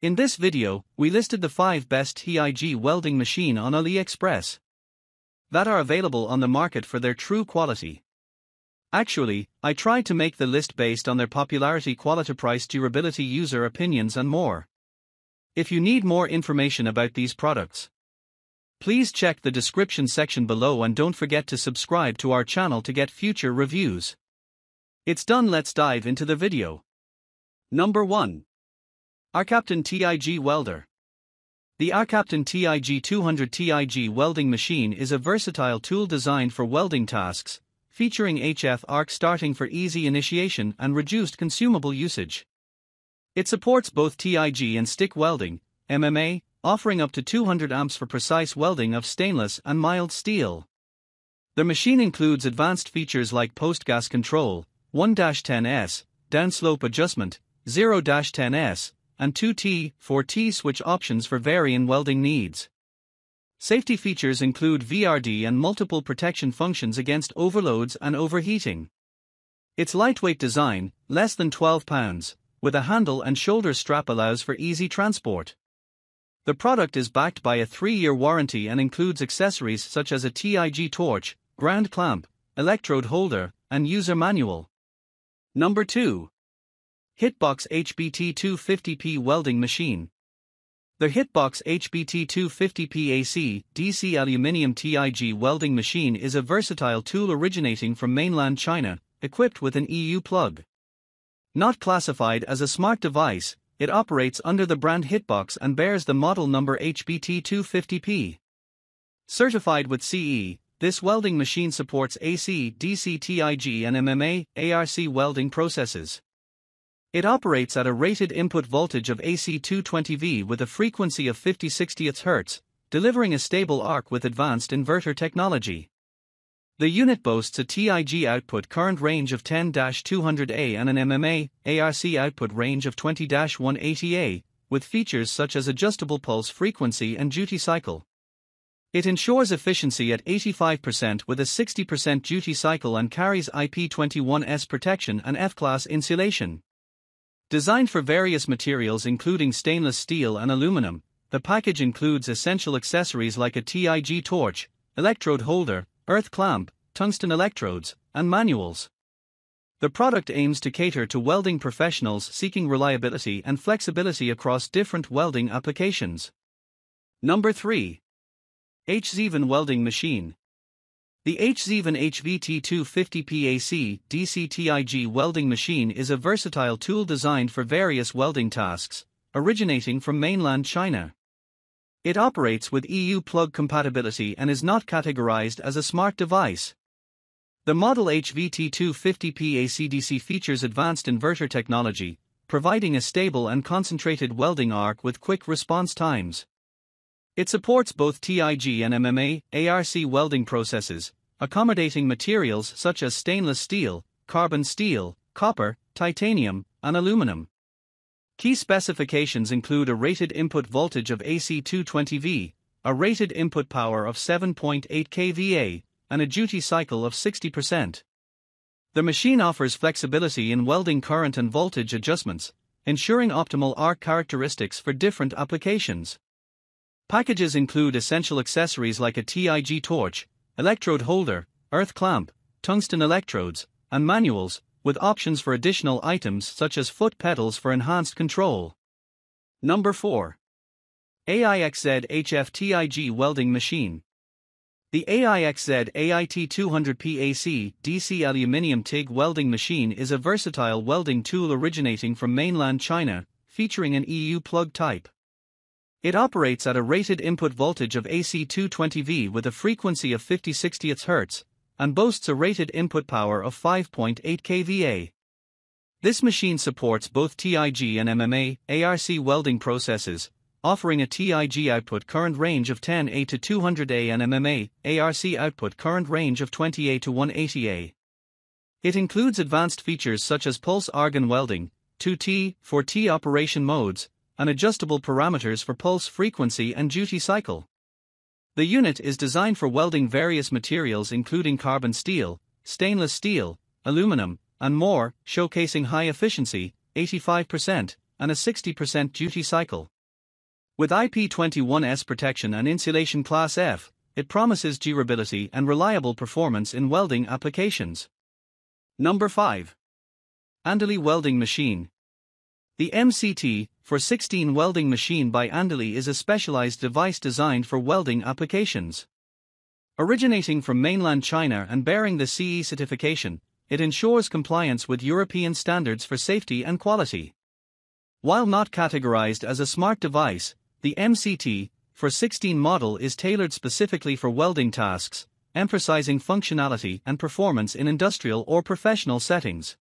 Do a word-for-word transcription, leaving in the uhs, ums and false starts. In this video, we listed the five best T I G welding machine on AliExpress that are available on the market for their true quality. Actually, I tried to make the list based on their popularity, quality, price, durability, user opinions and more. If you need more information about these products, please check the description section below and don't forget to subscribe to our channel to get future reviews. It's done, let's dive into the video. Number one. ARCCAPTAIN T I G Welder. The ARCCAPTAIN T I G two hundred P A C welding machine is a versatile tool designed for welding tasks, featuring H F arc starting for easy initiation and reduced consumable usage. It supports both T I G and stick welding, M M A, offering up to two hundred amps for precise welding of stainless and mild steel. The machine includes advanced features like post-gas control, one ten S, downslope adjustment, zero ten S, and two T, four T switch options for varying welding needs. Safety features include V R D and multiple protection functions against overloads and overheating. Its lightweight design, less than twelve pounds, with a handle and shoulder strap allows for easy transport. The product is backed by a three year warranty and includes accessories such as a T I G torch, ground clamp, electrode holder, and user manual. Number two. Hitbox H B T two fifty P Welding Machine. The Hitbox H B T two fifty P A C D C Aluminium T I G Welding Machine is a versatile tool originating from mainland China, equipped with an E U plug. Not classified as a smart device, it operates under the brand Hitbox and bears the model number H B T two fifty P. Certified with C E, this welding machine supports A C, D C, T I G and M M A, A R C welding processes. It operates at a rated input voltage of A C two twenty volts with a frequency of fifty to sixty hertz, delivering a stable arc with advanced inverter technology. The unit boasts a T I G output current range of ten to two hundred amps and an M M A, A R C output range of twenty to one eighty amps, with features such as adjustable pulse frequency and duty cycle. It ensures efficiency at eighty-five percent with a sixty percent duty cycle and carries I P twenty-one S protection and F class insulation. Designed for various materials including stainless steel and aluminum, the package includes essential accessories like a T I G torch, electrode holder, earth clamp, tungsten electrodes, and manuals. The product aims to cater to welding professionals seeking reliability and flexibility across different welding applications. Number three. H Z V O G E N Welding Machine. The H Z V O G E N H V T two fifty P A C D C T I G Welding Machine is a versatile tool designed for various welding tasks, originating from mainland China. It operates with E U plug compatibility and is not categorized as a smart device. The model H V T two fifty P A C D C features advanced inverter technology, providing a stable and concentrated welding arc with quick response times. It supports both T I G and M M A, A R C welding processes, accommodating materials such as stainless steel, carbon steel, copper, titanium, and aluminum. Key specifications include a rated input voltage of A C two twenty volts, a rated input power of seven point eight kilovolts, and a duty cycle of sixty percent. The machine offers flexibility in welding current and voltage adjustments, ensuring optimal arc characteristics for different applications. Packages include essential accessories like a T I G torch, electrode holder, earth clamp, tungsten electrodes, and manuals, with options for additional items such as foot pedals for enhanced control. Number four. A I X Z H F T I G Welding Machine. The A I X Z A I T two hundred P A C D C Aluminium T I G Welding Machine is a versatile welding tool originating from mainland China, featuring an E U plug type. It operates at a rated input voltage of A C two twenty volts with a frequency of fifty to sixty hertz, and boasts a rated input power of five point eight kilovolts. This machine supports both T I G and M M A, A R C welding processes, offering a T I G output current range of ten amps to two hundred amps and M M A, A R C output current range of twenty amps to one eighty amps. It includes advanced features such as pulse argon welding, two T, four T operation modes, and adjustable parameters for pulse frequency and duty cycle. The unit is designed for welding various materials including carbon steel, stainless steel, aluminum, and more, showcasing high efficiency, eighty-five percent, and a sixty percent duty cycle. With I P twenty-one S protection and insulation class F, it promises durability and reliable performance in welding applications. Number five. ANDELI Welding Machine. The M C T four sixteen welding machine by ANDELI is a specialized device designed for welding applications. Originating from mainland China and bearing the C E certification, it ensures compliance with European standards for safety and quality. While not categorized as a smart device, the M C T four sixteen model is tailored specifically for welding tasks, emphasizing functionality and performance in industrial or professional settings.